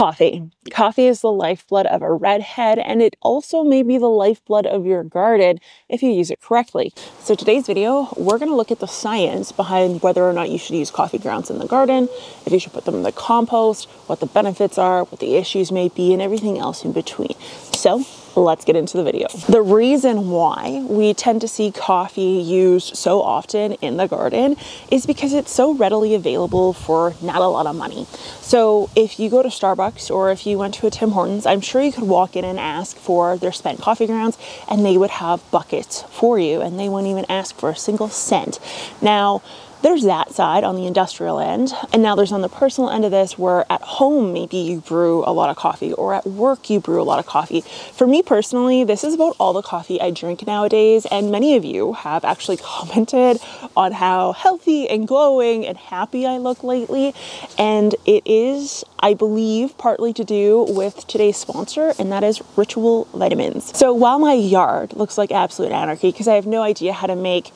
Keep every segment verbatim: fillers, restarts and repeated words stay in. Coffee. Coffee is the lifeblood of a redhead, and it also may be the lifeblood of your garden if you use it correctly. So today's video, we're going to look at the science behind whether or not you should use coffee grounds in the garden, if you should put them in the compost, what the benefits are, what the issues may be, and everything else in between. So let's get into the video. The reason why we tend to see coffee used so often in the garden is because it's so readily available for not a lot of money. So if you go to Starbucks or if you went to a Tim Hortons, I'm sure you could walk in and ask for their spent coffee grounds and they would have buckets for you and they wouldn't even ask for a single cent. Now, there's that side on the industrial end, and now there's on the personal end of this where at home maybe you brew a lot of coffee or at work you brew a lot of coffee. For me personally, this is about all the coffee I drink nowadays, and many of you have actually commented on how healthy and glowing and happy I look lately, and it is, I believe, partly to do with today's sponsor, and that is Ritual Vitamins. So while my yard looks like absolute anarchy because I have no idea how to make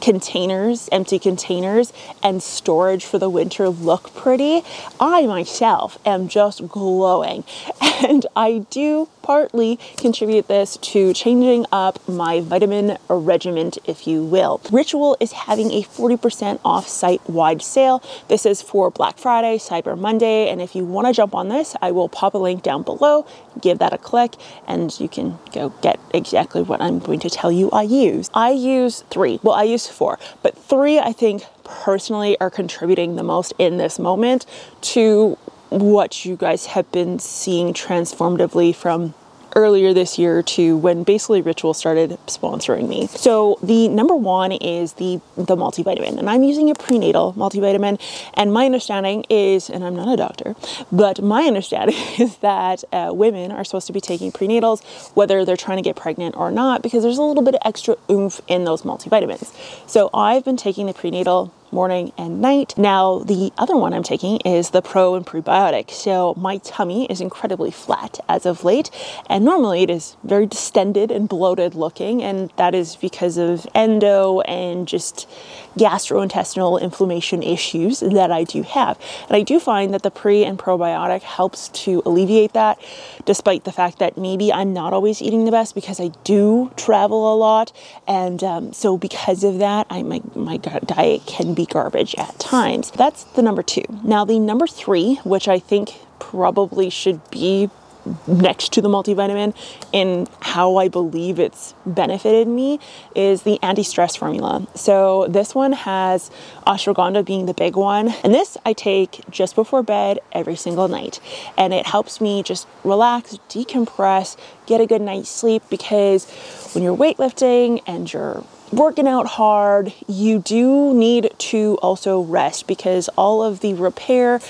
containers, empty containers, and storage for the winter look pretty, I myself am just glowing. And I do partly contribute this to changing up my vitamin regimen, if you will. Ritual is having a forty percent off site-wide sale. This is for Black Friday, Cyber Monday, and if you want to jump on this, I will pop a link down below, give that a click, and you can go get exactly what I'm going to tell you I use. I use three. Well, I use four, but three I think personally are contributing the most in this moment to what you guys have been seeing transformatively from earlier this year to when basically Ritual started sponsoring me. So the number one is the, the multivitamin, and I'm using a prenatal multivitamin, and my understanding is, and I'm not a doctor, but my understanding is that uh, women are supposed to be taking prenatals whether they're trying to get pregnant or not, because there's a little bit of extra oomph in those multivitamins. So I've been taking the prenatal morning and night. Now, the other one I'm taking is the pro and prebiotic. So my tummy is incredibly flat as of late, and normally it is very distended and bloated looking, and that is because of endo and just gastrointestinal inflammation issues that I do have. And I do find that the pre and probiotic helps to alleviate that, despite the fact that maybe I'm not always eating the best because I do travel a lot. And um, so because of that, I, my, my diet can be garbage at times. That's the number two. Now the number three, which I think probably should be next to the multivitamin in how I believe it's benefited me, is the anti-stress formula. So this one has ashwagandha being the big one, and this I take just before bed every single night, and it helps me just relax, decompress, get a good night's sleep, because when you're weightlifting and you're working out hard, you do need to also rest, because all of the repair,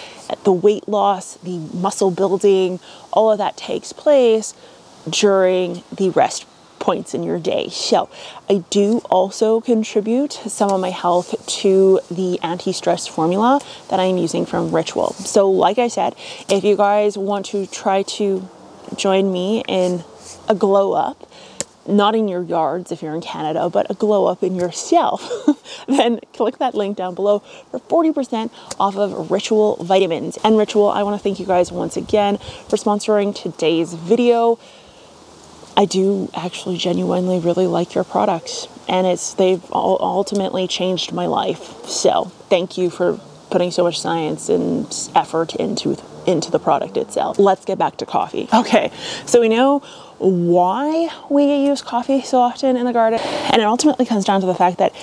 the weight loss, the muscle building, all of that takes place during the rest points in your day. So I do also contribute some of my health to the anti-stress formula that I'm using from Ritual. So like I said, if you guys want to try to join me in a glow up, not in your yards if you're in Canada, but a glow up in yourself, then click that link down below for forty percent off of Ritual Vitamins. And Ritual, I want to thank you guys once again for sponsoring today's video. I do actually genuinely really like your products, and it's they've all ultimately changed my life. So thank you for putting so much science and effort into into the product itself. Let's get back to coffee. Okay, so we know why we use coffee so often in the garden, and it ultimately comes down to the fact that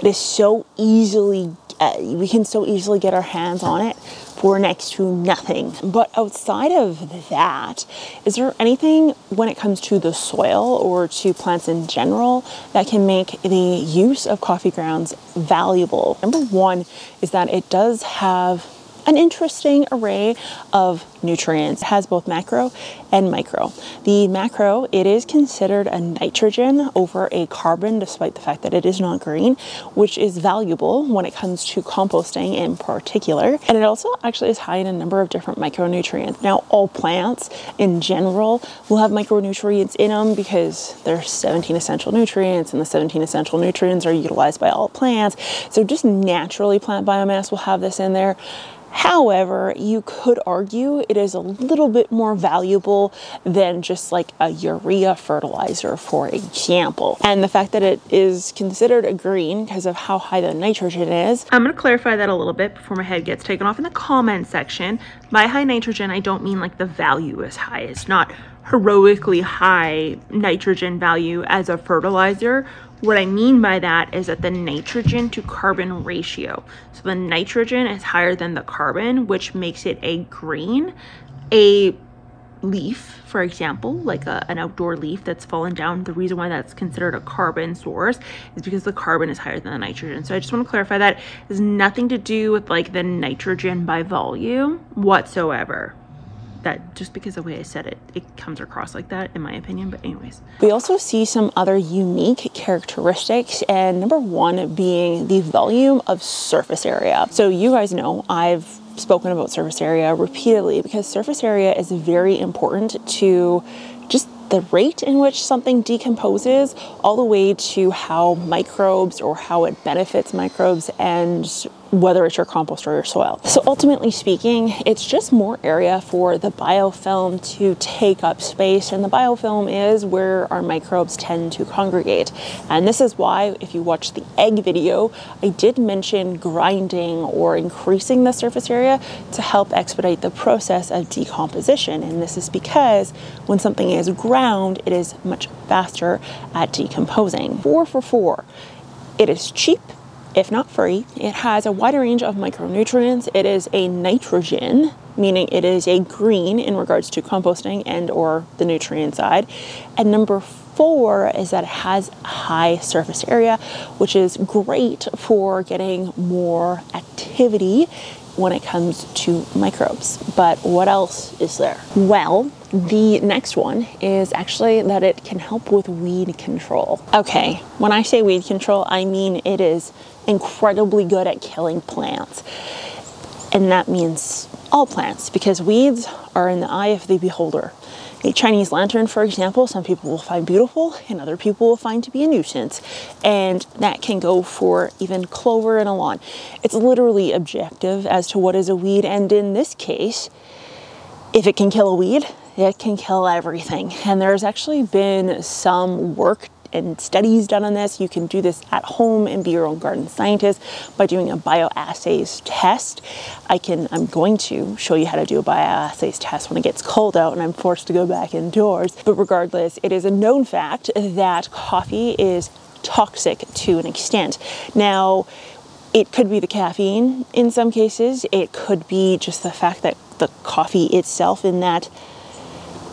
it is so easily uh, we can so easily get our hands on it for next to nothing. But outside of that, is there anything when it comes to the soil or to plants in general that can make the use of coffee grounds valuable? Number one is that it does have an interesting array of nutrients. It has both macro and micro. The macro, it is considered a nitrogen over a carbon, despite the fact that it is not green, which is valuable when it comes to composting in particular. And it also actually is high in a number of different micronutrients. Now, all plants in general will have micronutrients in them, because there's seventeen essential nutrients, and the seventeen essential nutrients are utilized by all plants. So just naturally, plant biomass will have this in there. However, you could argue it is a little bit more valuable than just like a urea fertilizer, for example. And the fact that it is considered a green because of how high the nitrogen is. I'm going to clarify that a little bit before my head gets taken off in the comment section. By high nitrogen, I don't mean like the value is high. It's not heroically high nitrogen value as a fertilizer. What I mean by that is that the nitrogen to carbon ratio. So the nitrogen is higher than the carbon, which makes it a green. A leaf, for example, like a, an outdoor leaf that's fallen down, the reason why that's considered a carbon source is because the carbon is higher than the nitrogen. So I just want to clarify that it has nothing to do with like the nitrogen by volume whatsoever. That just because of the way I said it, it comes across like that in my opinion, but anyways. We also see some other unique characteristics, and number one being the volume of surface area. So you guys know I've spoken about surface area repeatedly because surface area is very important to just the rate in which something decomposes, all the way to how microbes or how it benefits microbes and whether it's your compost or your soil. So ultimately speaking, it's just more area for the biofilm to take up space, and the biofilm is where our microbes tend to congregate. And this is why, if you watch the egg video, I did mention grinding or increasing the surface area to help expedite the process of decomposition. And this is because when something is ground, it is much faster at decomposing. Four for four. It is cheap, if not free. It has a wider range of micronutrients. It is a nitrogen, meaning it is a green in regards to composting and or the nutrient side. And number four is that it has high surface area, which is great for getting more activity when it comes to microbes. But what else is there? Well, the next one is actually that it can help with weed control. Okay, when I say weed control, I mean it is incredibly good at killing plants. And that means all plants, because weeds are in the eye of the beholder. A Chinese lantern, for example, some people will find beautiful and other people will find to be a nuisance. And that can go for even clover in a lawn. It's literally objective as to what is a weed. And in this case, if it can kill a weed, it can kill everything. And there's actually been some work and studies done on this. You can do this at home and be your own garden scientist by doing a bioassays test. I can, I'm going to show you how to do a bioassays test when it gets cold out and I'm forced to go back indoors. But regardless, it is a known fact that coffee is toxic to an extent. Now, it could be the caffeine in some cases. It could be just the fact that the coffee itself in that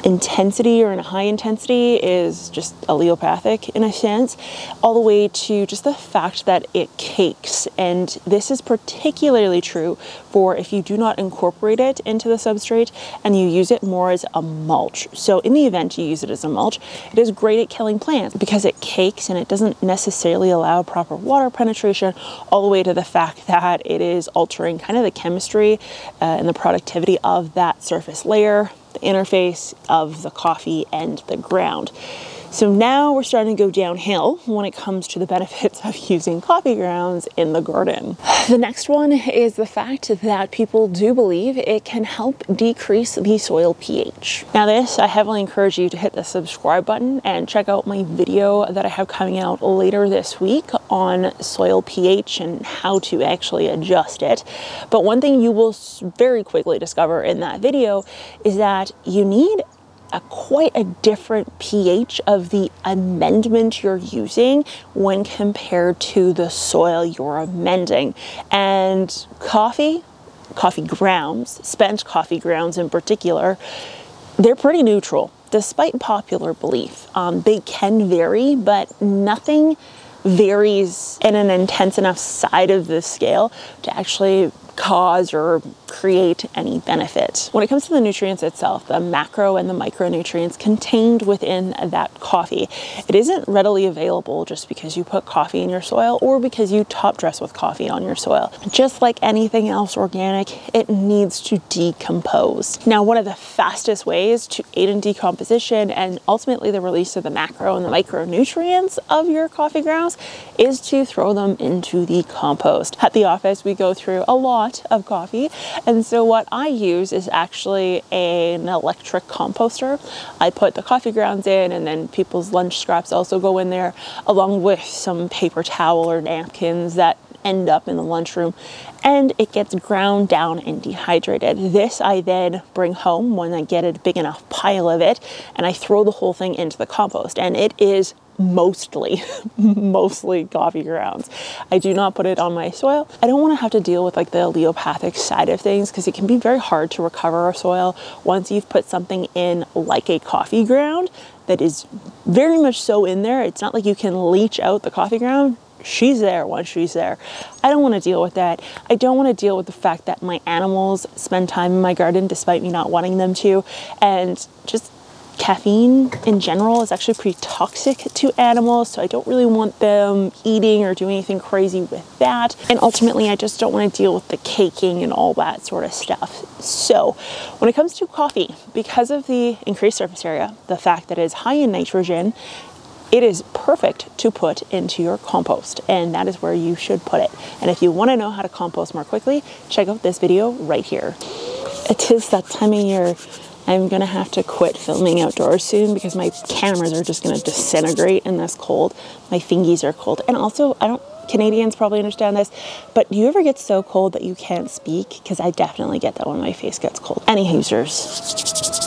intensity or in a high intensity is just allelopathic in a sense, all the way to just the fact that it cakes. And this is particularly true for if you do not incorporate it into the substrate and you use it more as a mulch. So in the event you use it as a mulch, it is great at killing plants because it cakes and it doesn't necessarily allow proper water penetration, all the way to the fact that it is altering kind of the chemistry uh, and the productivity of that surface layer, the interface of the coffee and the ground. So now we're starting to go downhill when it comes to the benefits of using coffee grounds in the garden. The next one is the fact that people do believe it can help decrease the soil pH. Now this, I heavily encourage you to hit the subscribe button and check out my video that I have coming out later this week on soil pH and how to actually adjust it. But one thing you will very quickly discover in that video is that you need A quite a different pH of the amendment you're using when compared to the soil you're amending. And coffee, coffee grounds, spent coffee grounds in particular, they're pretty neutral, despite popular belief. Um, they can vary, but nothing varies in an intense enough side of the scale to actually cause or create any benefit. When it comes to the nutrients itself, the macro and the micronutrients contained within that coffee, it isn't readily available just because you put coffee in your soil or because you top dress with coffee on your soil. Just like anything else organic, it needs to decompose. Now, one of the fastest ways to aid in decomposition and ultimately the release of the macro and the micronutrients of your coffee grounds is to throw them into the compost. At the office, we go through a lot lot of coffee. And so what I use is actually an electric composter. I put the coffee grounds in, and then people's lunch scraps also go in there, along with some paper towel or napkins that end up in the lunchroom, and it gets ground down and dehydrated. This I then bring home when I get a big enough pile of it, and I throw the whole thing into the compost, and it is mostly, mostly coffee grounds. I do not put it on my soil. I don't want to have to deal with like the alleopathic side of things, because it can be very hard to recover our soil once you've put something in like a coffee ground that is very much so in there. It's not like you can leach out the coffee ground. She's there once she's there. I don't want to deal with that. I don't want to deal with the fact that my animals spend time in my garden despite me not wanting them to. And just caffeine in general is actually pretty toxic to animals, so I don't really want them eating or doing anything crazy with that. And ultimately, I just don't want to deal with the caking and all that sort of stuff. So when it comes to coffee, because of the increased surface area, the fact that it is high in nitrogen, it is perfect to put into your compost, and that is where you should put it. And if you want to know how to compost more quickly, check out this video right here. It is that time of year. I'm gonna have to quit filming outdoors soon because my cameras are just gonna disintegrate in this cold. My fingies are cold. And also, I don't, Canadians probably understand this, but do you ever get so cold that you can't speak? Because I definitely get that when my face gets cold. Any hoosers.